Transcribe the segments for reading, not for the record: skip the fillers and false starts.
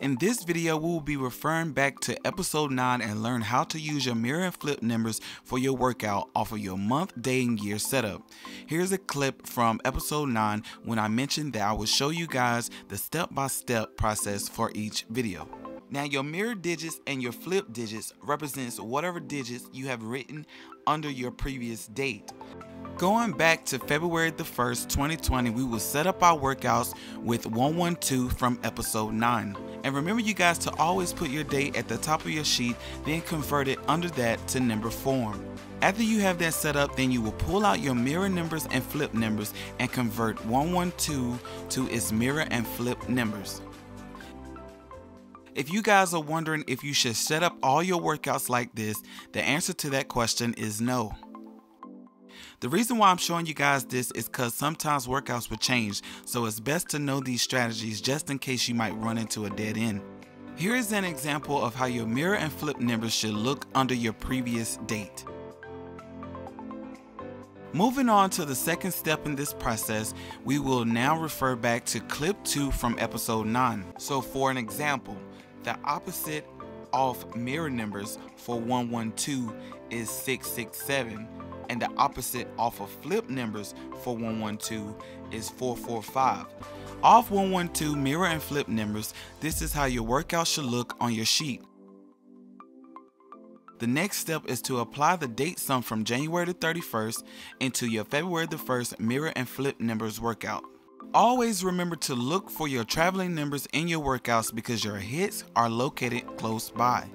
In this video, we will be referring back to episode 9 and learn how to use your mirror and flip numbers for your workout off of your month, day, and year setup. Here's a clip from episode 9 when I mentioned that I would show you guys the step-by-step process for each video. Now your mirror digits and your flip digits represents whatever digits you have written under your previous date. Going back to February the 1st, 2020, we will set up our workouts with 112 from episode 9. And remember you guys to always put your date at the top of your sheet, then convert it under that to number form. After you have that set up, then you will pull out your mirror numbers and flip numbers and convert 112 to its mirror and flip numbers. If you guys are wondering if you should set up all your workouts like this, the answer to that question is no. The reason why I'm showing you guys this is because sometimes workouts will change, so it's best to know these strategies just in case you might run into a dead end. Here is an example of how your mirror and flip numbers should look under your previous date. Moving on to the second step in this process, we will now refer back to clip 2 from episode 9. So for an example, the opposite of mirror numbers for 112 is 667, and the opposite off of flip numbers for 112 is 445. Off 112 mirror and flip numbers, this is how your workout should look on your sheet. The next step is to apply the date sum from January the 31st into your February the 1st mirror and flip numbers workout. Always remember to look for your traveling numbers in your workouts because your hits are located close by.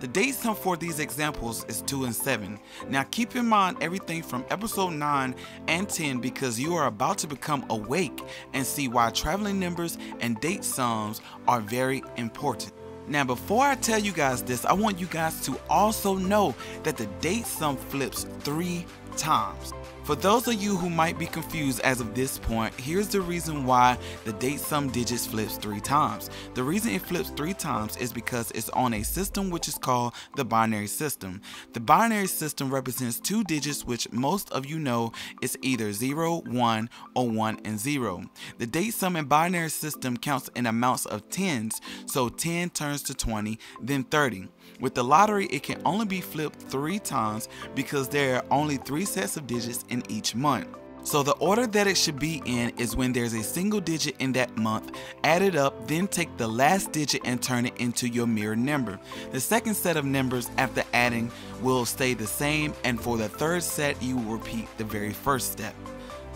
The date sum for these examples is 2 and 7. Now keep in mind everything from episode 9 and 10 because you are about to become awake and see why traveling numbers and date sums are very important. Now before I tell you guys this, I want you guys to also know that the date sum flips 3 times. For those of you who might be confused as of this point, here's the reason why the date sum digits flips 3 times. The reason it flips 3 times is because it's on a system which is called the binary system. The binary system represents 2 digits which most of you know is either 0, 1, or 1 and 0. The date sum and binary system counts in amounts of 10s, so 10 turns to 20, then 30. With the lottery, it can only be flipped 3 times because there are only 3 sets of digits in each month. So the order that it should be in is when there's a single digit in that month, add it up, then take the last digit and turn it into your mirror number. The second set of numbers after adding will stay the same, and for the third set, you will repeat the very first step.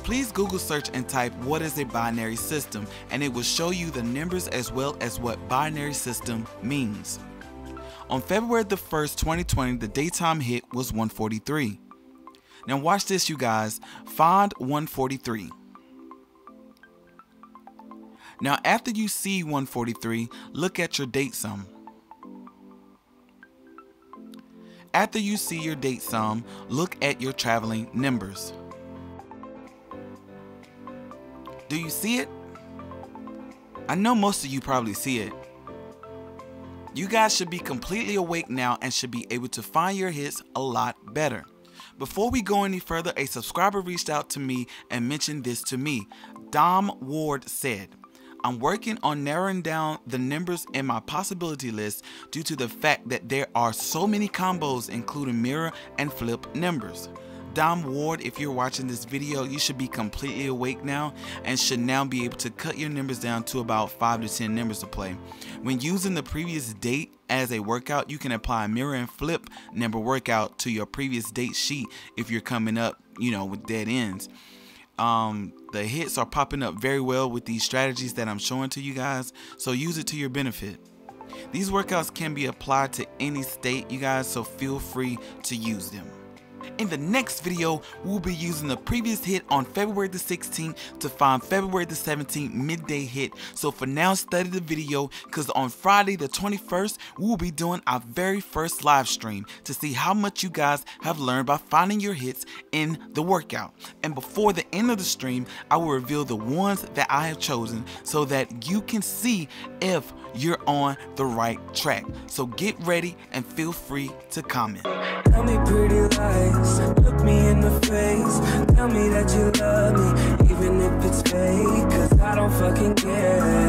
Please Google search and type what is a binary system, and it will show you the numbers as well as what binary system means. On February the 1st, 2020, the daytime hit was 143. Now watch this, you guys. Find 143. Now after you see 143, look at your date sum. After you see your date sum, look at your traveling numbers. Do you see it? I know most of you probably see it. You guys should be completely awake now and should be able to find your hits a lot better. Before we go any further, a subscriber reached out to me and mentioned this to me. Dom Ward said, "I'm working on narrowing down the numbers in my possibility list due to the fact that there are so many combos including mirror and flip numbers." Dom Ward, if you're watching this video, you should be completely awake now and should now be able to cut your numbers down to about 5 to 10 numbers to play. When using the previous date as a workout, you can apply a mirror and flip number workout to your previous date sheet if you're coming up, you know, with dead ends. The hits are popping up very well with these strategies that I'm showing to you guys, so use it to your benefit. These workouts can be applied to any state, you guys, so feel free to use them. In the next video, we'll be using the previous hit on February the 16th to find February the 17th midday hit. So for now, study the video because on Friday the 21st, we'll be doing our very first live stream to see how much you guys have learned by finding your hits in the workout. And before the end of the stream, I will reveal the ones that I have chosen so that you can see if you're on the right track. So get ready and feel free to comment. Tell me pretty lies, look me in the face, tell me that you love me, even if it's fake, cause I don't fucking care.